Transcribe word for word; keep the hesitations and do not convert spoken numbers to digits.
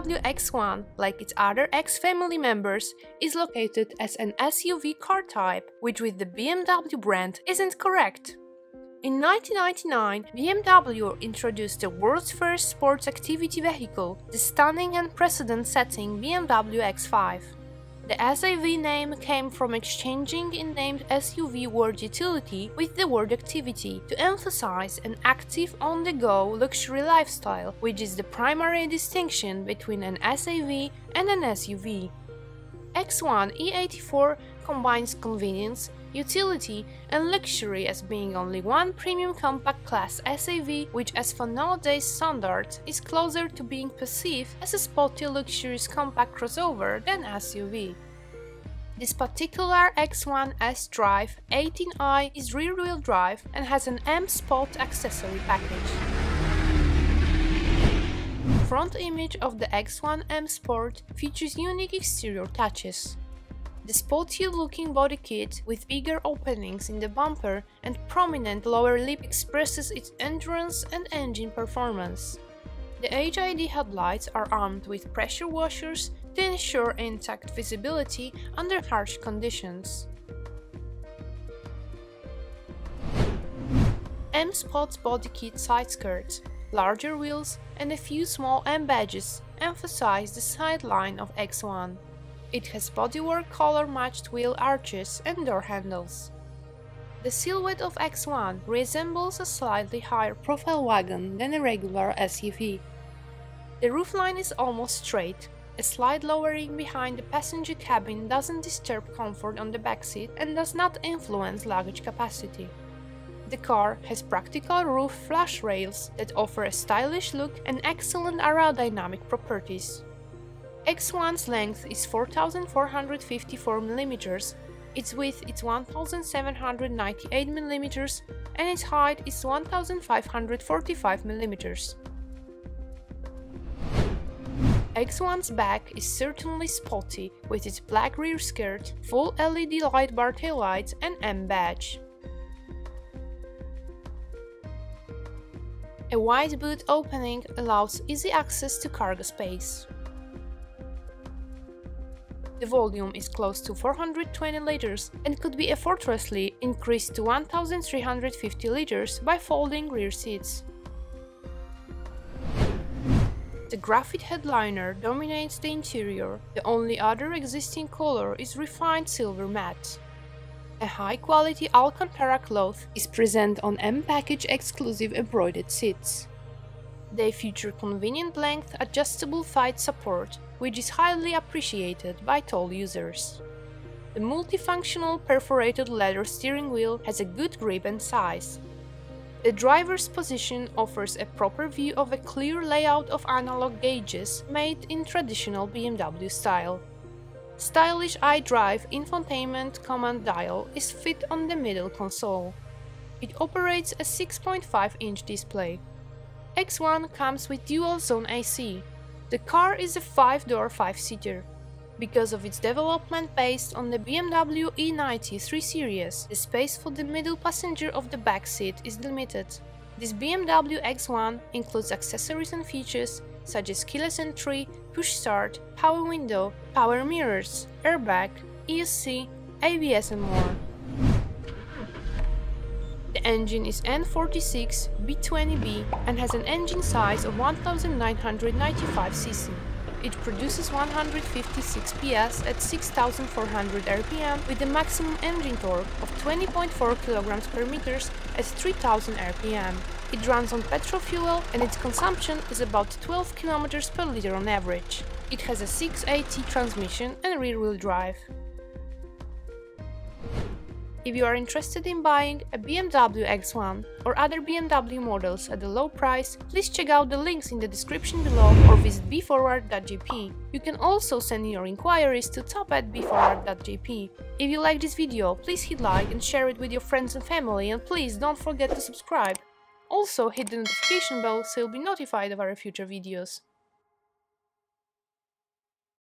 B M W X one, like its other X family members, is located as an S U V car type, which with the B M W brand isn't correct. In nineteen ninety-nine, B M W introduced the world's first sports activity vehicle, the stunning and precedent-setting B M W X five. The S A V name came from exchanging in named S U V word utility with the word activity to emphasize an active, on-the-go luxury lifestyle, which is the primary distinction between an S A V and an S U V. X one E eighty-four combines convenience, utility and luxury as being only one premium compact class S A V, which as for nowadays standards is closer to being perceived as a sporty luxurious compact crossover than S U V. This particular X one S-Drive eighteen i is rear-wheel drive and has an M Sport accessory package. The front image of the X one M Sport features unique exterior touches. The sporty-looking body kit with bigger openings in the bumper and prominent lower lip expresses its endurance and engine performance. The H I D headlights are armed with pressure washers to ensure intact visibility under harsh conditions. M Sport's body kit side skirts, larger wheels and a few small M badges emphasize the sideline of X one. It has bodywork color-matched wheel arches and door handles. The silhouette of X one resembles a slightly higher profile wagon than a regular S U V. The roofline is almost straight, a slight lowering behind the passenger cabin doesn't disturb comfort on the backseat and does not influence luggage capacity. The car has practical roof flush rails that offer a stylish look and excellent aerodynamic properties. X one's length is four thousand four hundred fifty-four millimeters, its width is one thousand seven hundred ninety-eight millimeters, and its height is one thousand five hundred forty-five millimeters. X one's back is certainly sporty, with its black rear skirt, full L E D light bar taillights and M badge. A wide boot opening allows easy access to cargo space. The volume is close to four hundred twenty liters and could be effortlessly increased to one thousand three hundred fifty liters by folding rear seats. The graphite headliner dominates the interior, the only other existing color is refined silver matte. A high-quality Alcantara cloth is present on M package exclusive embroidered seats. They feature convenient length adjustable thigh support, which is highly appreciated by tall users. The multifunctional perforated leather steering wheel has a good grip and size. The driver's position offers a proper view of a clear layout of analog gauges made in traditional B M W style. Stylish iDrive infotainment command dial is fit on the middle console. It operates a six point five inch display. X one comes with dual-zone A C. The car is a five-door five-seater. Because of its development based on the B M W E ninety three series, the space for the middle passenger of the back seat is limited. This B M W X one includes accessories and features such as keyless entry, push start, power window, power mirrors, airbag, E S C, A B S and more. The engine is N forty-six B twenty B and has an engine size of one thousand nine hundred ninety-five c c. It produces one hundred fifty-six P S at six thousand four hundred r p m with a maximum engine torque of twenty point four kilograms per meters at three thousand r p m. It runs on petrol fuel and its consumption is about twelve kilometers per liter on average. It has a six A T transmission and rear-wheel drive. If you are interested in buying a B M W X one or other B M W models at a low price, please check out the links in the description below or visit b forward dot j p. You can also send your inquiries to top at b forward dot j p. If you like this video, please hit like and share it with your friends and family, and please don't forget to subscribe. Also hit the notification bell so you'll be notified of our future videos.